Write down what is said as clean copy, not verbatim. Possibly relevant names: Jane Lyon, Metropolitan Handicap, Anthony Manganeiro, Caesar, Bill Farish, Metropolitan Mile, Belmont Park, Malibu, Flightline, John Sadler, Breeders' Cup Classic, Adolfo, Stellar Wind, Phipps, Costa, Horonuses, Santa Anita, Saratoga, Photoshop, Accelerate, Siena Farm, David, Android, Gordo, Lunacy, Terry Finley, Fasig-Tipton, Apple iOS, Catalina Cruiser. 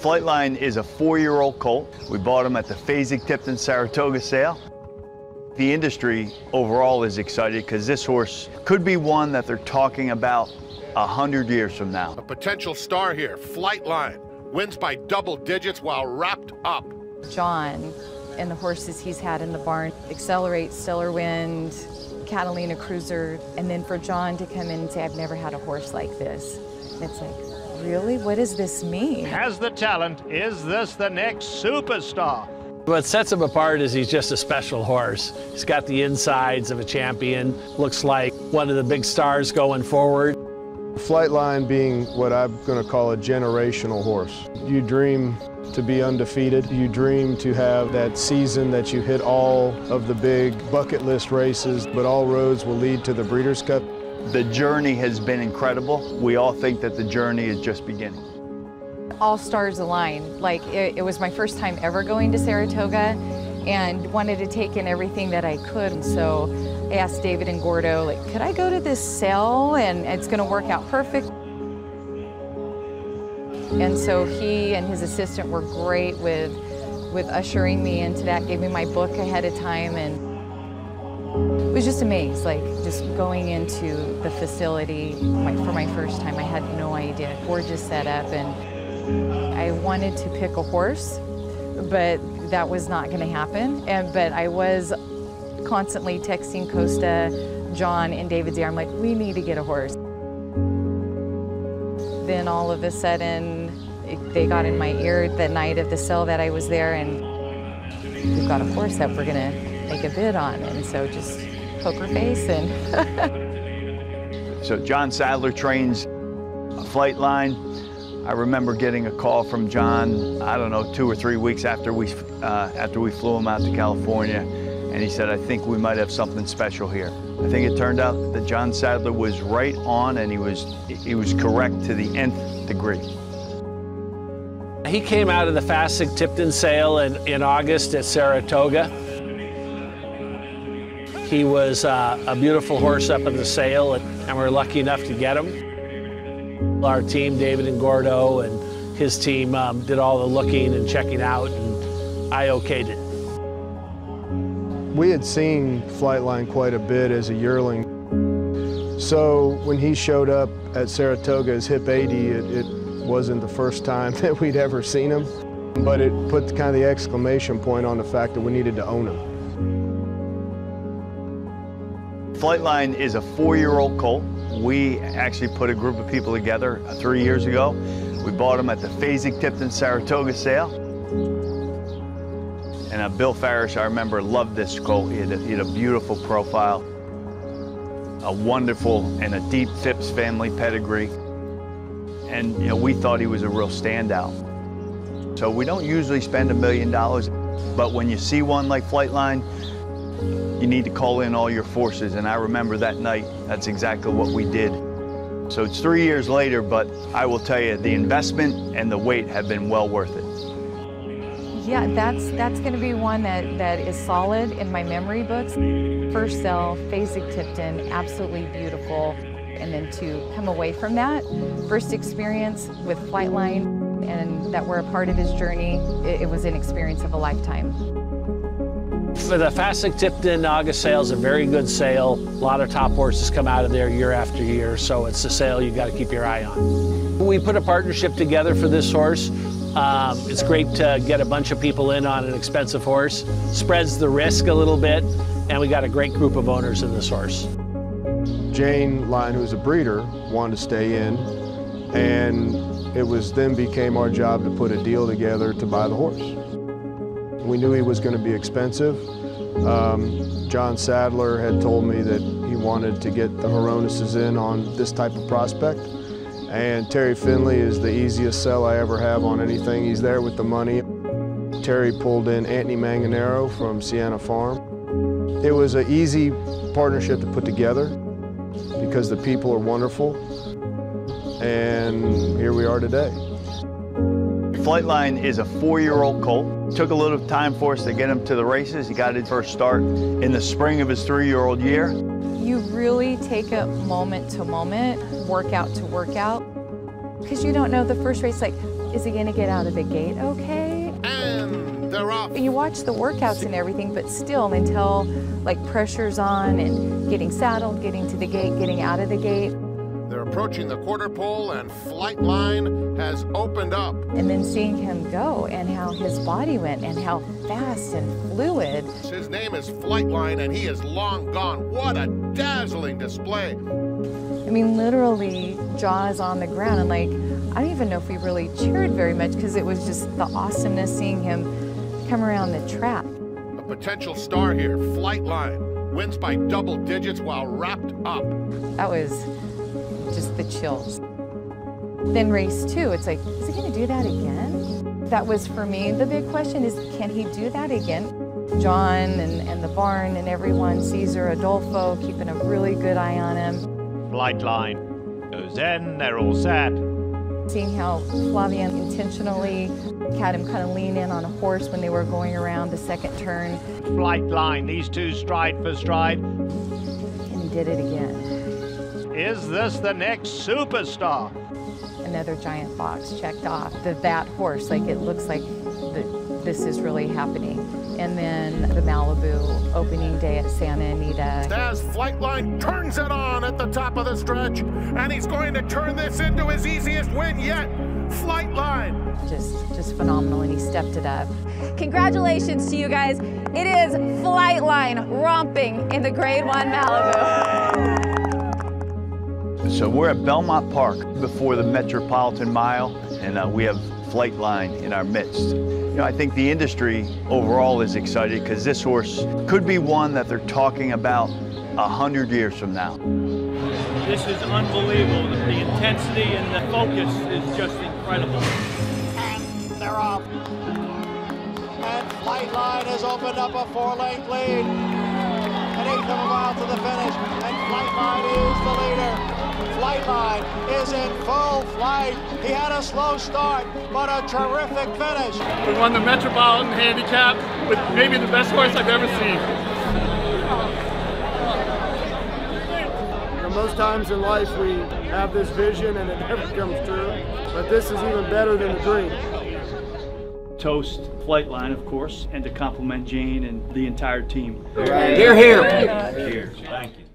Flightline is a 4-year-old colt. We bought him at the Fasig-Tipton Saratoga sale. The industry overall is excited because this horse could be one that they're talking about 100 years from now. A potential star here. Flightline wins by double digits while wrapped up. John and the horses he's had in the barn, Accelerate, Stellar Wind, Catalina Cruiser, and then for John to come in and say, I've never had a horse like this. It's like, really? What does this mean? Has the talent. Is this the next superstar? What sets him apart is he's just a special horse. He's got the insides of a champion. Looks like one of the big stars going forward. Flightline being what I'm going to call a generational horse. You dream to be undefeated. You dream to have that season that you hit all of the big bucket list races, but all roads will lead to the Breeders' Cup. The journey has been incredible. We all think that the journey is just beginning. All stars align. Like, it was my first time ever going to Saratoga and wanted to take in everything that I could. And so I asked David and Gordo, like, could I go to this sale and it's going to work out perfect? And so he and his assistant were great with ushering me into that, gave me my book ahead of time, and was just amazed, like just going into the facility for my first time. I had no idea. Gorgeous setup, and I wanted to pick a horse, but that was not going to happen. But I was constantly texting Costa, John, and David's ear. I'm like, we need to get a horse. Then all of a sudden, they got in my ear the night of the sale that I was there, and we've got a horse that we're gonna make a bid on, and so just poker face and. So John Sadler trains a Flightline. I remember getting a call from John, I don't know, 2 or 3 weeks after we flew him out to California, and he said, I think we might have something special here. I think it turned out that John Sadler was right on, and he was correct to the nth degree. He came out of the Fasig-Tipton sale in August at Saratoga. He was a beautiful horse up in the sale, and we were lucky enough to get him. Our team, David and Gordo, and his team did all the looking and checking out, and I okayed it. We had seen Flightline quite a bit as a yearling. So when he showed up at Saratoga as Hip 80, it wasn't the first time that we'd ever seen him, but it put kind of the exclamation point on the fact that we needed to own him. Flightline is a 4-year-old colt. We actually put a group of people together 3 years ago. We bought him at the Fasig-Tipton Saratoga sale. And Bill Farish, I remember, loved this colt. He had a beautiful profile, a wonderful and a deep Phipps family pedigree. And you know, we thought he was a real standout. So we don't usually spend $1 million, but when you see one like Flightline, you need to call in all your forces. And I remember that night, that's exactly what we did. So it's 3 years later, but I will tell you, the investment and the wait have been well worth it. Yeah, that's going to be one that is solid in my memory books. First sale, Fasig-Tipton, absolutely beautiful. And then to come away from that first experience with Flightline and that we're a part of his journey, it was an experience of a lifetime. For the Fasig-Tipton August sale is a very good sale. A lot of top horses come out of there year after year, so it's a sale you got to keep your eye on. We put a partnership together for this horse. It's great to get a bunch of people in on an expensive horse, spreads the risk a little bit, and we got a great group of owners in this horse. Jane Lyon, who's a breeder, wanted to stay in, and it was then became our job to put a deal together to buy the horse. We knew he was going to be expensive. John Sadler had told me that he wanted to get the Horonuses in on this type of prospect. And Terry Finley is the easiest sell I ever have on anything. He's there with the money. Terry pulled in Anthony Manganeiro from Siena Farm. It was an easy partnership to put together because the people are wonderful. And here we are today. Flightline is a 4-year-old colt. Took a little time for us to get him to the races. He got his first start in the spring of his 3-year-old year. You really take it moment to moment, workout to workout. because you don't know the first race, like, is he gonna get out of the gate okay? And they're off. And you watch the workouts and everything, but still, until like pressure's on and getting saddled, getting to the gate, getting out of the gate. They're approaching the quarter pole and Flightline has opened up. And then seeing him go and how his body went and how fast and fluid. His name is Flightline and he is long gone. What a dazzling display. I mean, literally jaws on the ground, and like, I don't even know if we really cheered very much because it was just the awesomeness seeing him come around the track. A potential star here, Flightline, wins by double digits while wrapped up. That was just the chills. Then race two, it's like, is he gonna do that again? That was for me, the big question is, can he do that again? John and the barn and everyone, Caesar, Adolfo, keeping a really good eye on him. Flightline goes in, they're all set. Seeing how Flavian intentionally had him kind of lean in on a horse when they were going around the second turn. Flightline, these two stride for stride. And he did it again. Is this the next superstar? Another giant box checked off that horse. Like, it looks like this is really happening. And then the Malibu opening day at Santa Anita. As Flightline turns it on at the top of the stretch, and he's going to turn this into his easiest win yet. Flightline. Just phenomenal, and he stepped it up. Congratulations to you guys. It is Flightline romping in the Grade 1 Malibu. So we're at Belmont Park before the Metropolitan Mile, and we have Flightline in our midst. You know, I think the industry overall is excited because this horse could be one that they're talking about 100 years from now. This is unbelievable. The intensity and the focus is just incredible. And they're off. And Flightline has opened up a four-length lead. An eighth of a mile to the finish, and Flightline is the leader. Flightline is in full flight. He had a slow start, but a terrific finish. We won the Metropolitan Handicap with maybe the best horse I've ever seen. You know, most times in life we have this vision and it never comes true, but this is even better than the dream. Toast Flightline, of course, and to compliment Jane and the entire team. They're here. They're here. Thank you.